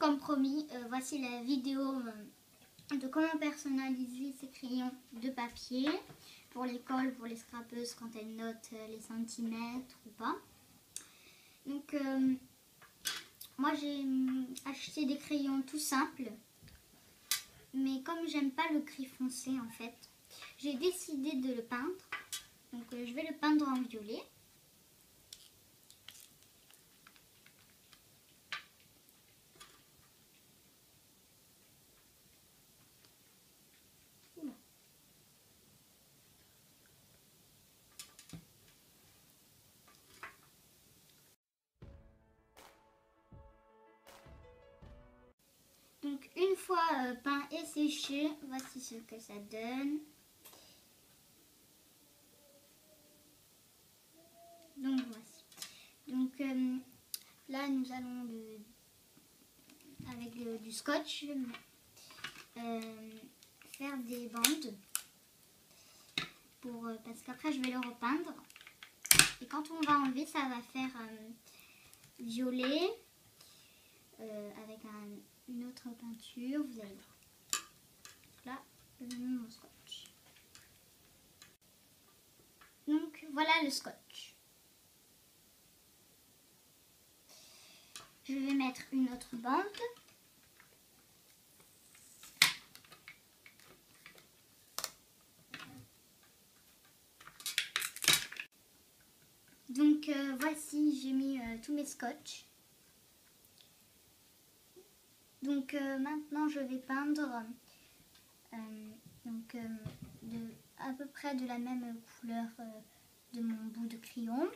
Alors comme promis, voici la vidéo de comment personnaliser ces crayons de papier pour l'école, pour les scrapeuses quand elles notent les centimètres ou pas. Donc moi j'ai acheté des crayons tout simples, mais comme j'aime pas le gris foncé en fait, j'ai décidé de le peindre. Donc je vais le peindre en violet. Donc une fois peint et séché, voici ce que ça donne. Donc voici. Donc là nous allons avec du scotch faire des bandes pour, parce qu'après je vais le repeindre. Et quand on va enlever, ça va faire violet avec une autre peinture, vous allez voir. Là, je mets mon scotch. Donc voilà le scotch. Je vais mettre une autre bande. Donc voici, j'ai mis tous mes scotch. Donc maintenant je vais peindre à peu près de la même couleur de mon bout de crayon.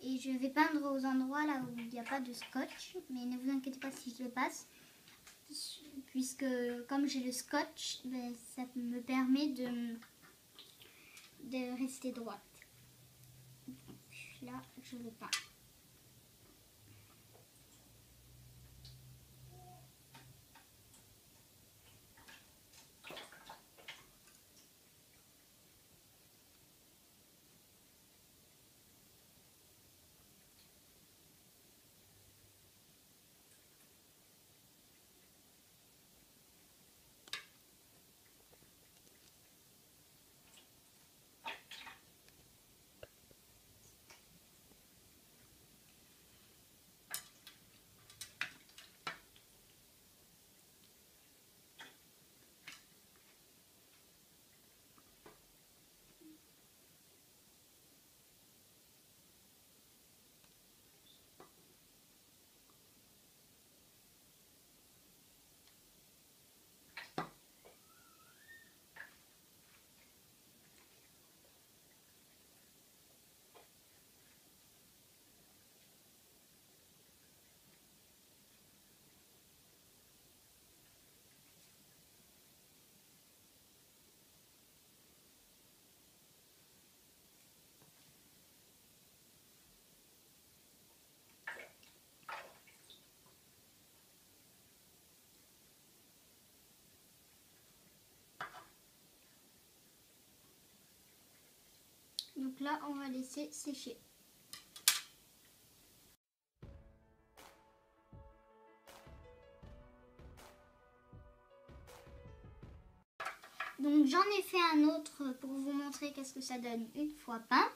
Et je vais peindre aux endroits là où il n'y a pas de scotch. Mais ne vous inquiétez pas si je le passe, puisque comme j'ai le scotch, ben, ça me permet de rester droite. Donc là je le peins. Donc là, on va laisser sécher. Donc j'en ai fait un autre pour vous montrer qu'est-ce que ça donne une fois peint.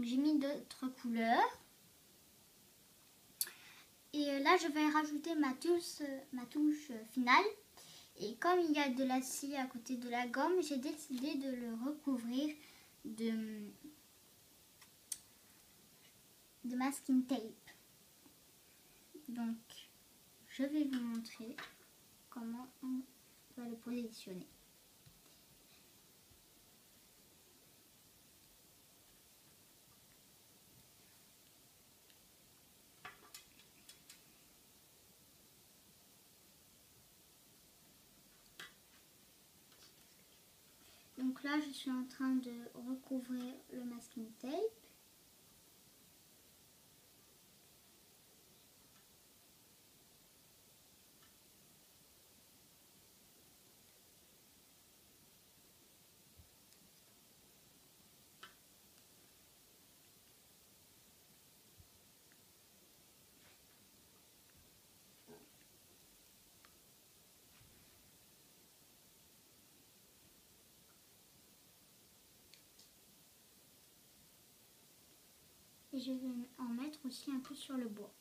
J'ai mis d'autres couleurs. Et là, je vais rajouter ma touche finale. Et comme il y a de la scie à côté de la gomme, j'ai décidé de le recouvrir de masking tape. Donc je vais vous montrer comment on va le positionner. Donc là, je suis en train de recouvrir le masking tape. je vais en mettre aussi un peu sur le bois.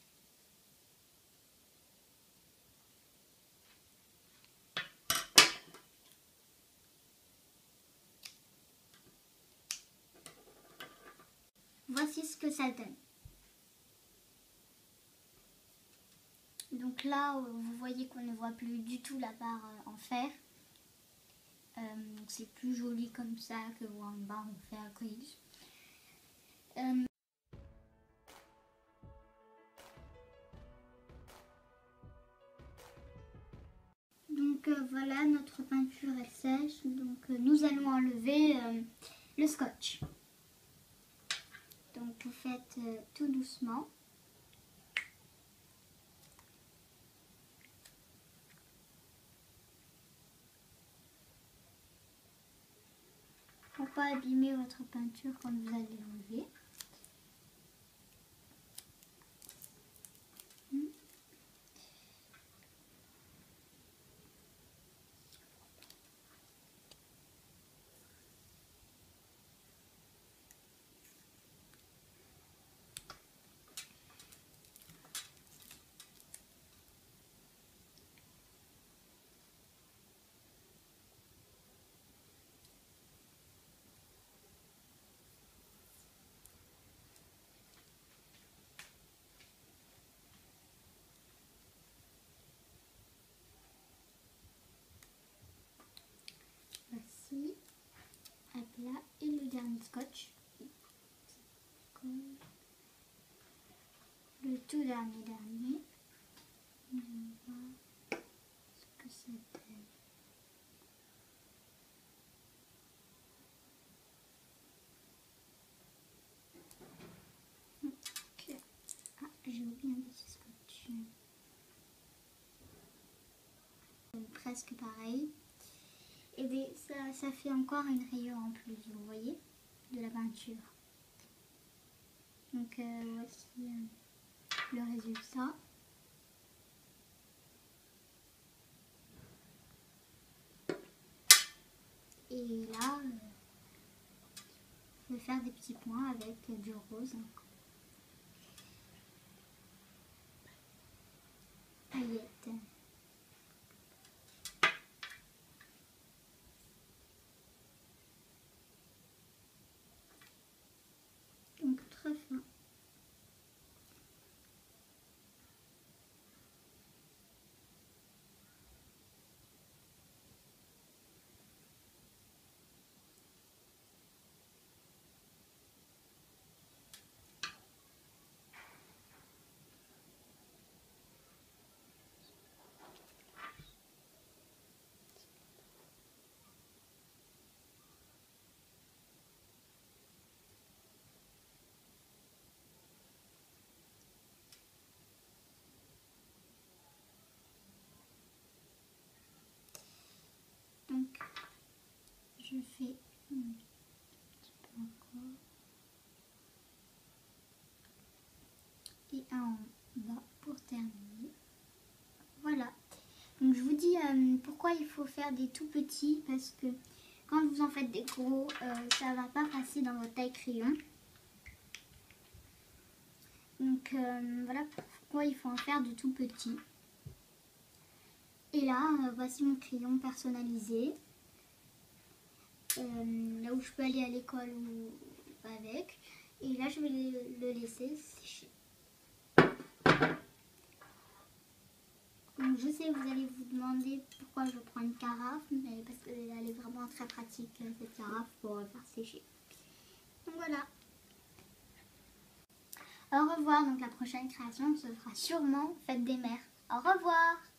Voici ce que ça donne. Donc là, vous voyez qu'on ne voit plus du tout la barre en fer. C'est plus joli comme ça que voir une barre en fer acrylique. Donc voilà, notre peinture est sèche. Donc nous allons enlever le scotch. Donc vous faites tout doucement. Pour ne pas abîmer votre peinture quand vous allez l'enlever. Là, et le dernier scotch, le tout dernier, on va voir ce que ça donne. Okay. Ah, j'ai oublié un petit scotch, presque pareil. Et bien, ça fait encore une rayure en plus, vous voyez, de la peinture. Donc voici le résultat. Et là, je vais faire des petits points avec du rose. Paillettes. Je fais un petit peu encore et un en bas pour terminer. Voilà. Donc je vous dis pourquoi il faut faire des tout petits, parce que quand vous en faites des gros, ça va pas passer dans votre taille crayon. Donc voilà pourquoi il faut en faire de tout petits. Et là, voici mon crayon personnalisé. Là où je peux aller à l'école ou avec, et là je vais le laisser sécher. Donc je sais, vous allez vous demander pourquoi je prends une carafe, mais parce qu'elle est vraiment très pratique, cette carafe, pour faire sécher. Donc voilà, au revoir. Donc la prochaine création se fera sûrement fête des mères. Au revoir.